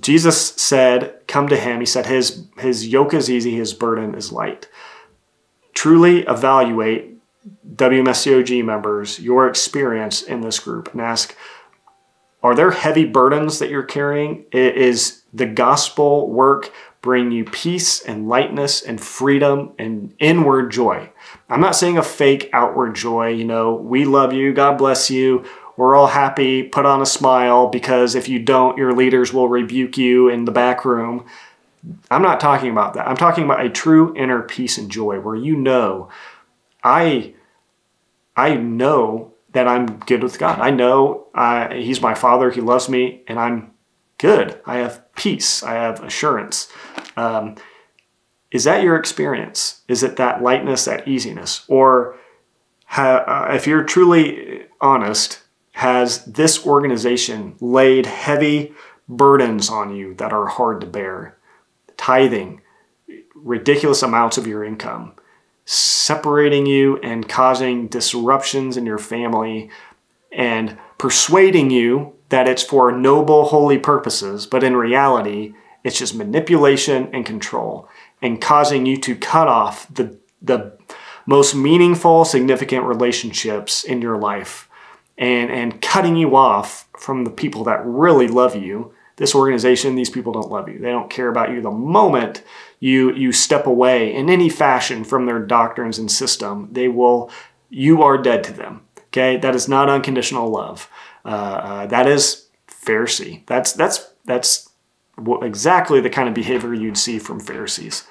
Jesus said, come to him. He said his yoke is easy, his burden is light. Truly evaluate, WMSCOG members, your experience in this group and ask, are there heavy burdens that you're carrying? Is the gospel work bring you peace and lightness and freedom and inward joy? I'm not saying a fake outward joy, you know, we love you, God bless you, we're all happy, put on a smile, because if you don't, your leaders will rebuke you in the back room. I'm not talking about that. I'm talking about a true inner peace and joy where you know, I know that I'm good with God. I know he's my father, he loves me, and I'm good. I have peace, I have assurance. Is that your experience? Is it that lightness, that easiness? Or if you're truly honest, has this organization laid heavy burdens on you that are hard to bear? Tithing, ridiculous amounts of your income, separating you and causing disruptions in your family and persuading you that it's for noble, holy purposes, but in reality, it's just manipulation and control and causing you to cut off the most meaningful, significant relationships in your life and cutting you off from the people that really love you. This organization, these people don't love you. They don't care about you the moment you step away in any fashion from their doctrines and system. You are dead to them, okay? That is not unconditional love. That is Pharisee. That's exactly the kind of behavior you'd see from Pharisees.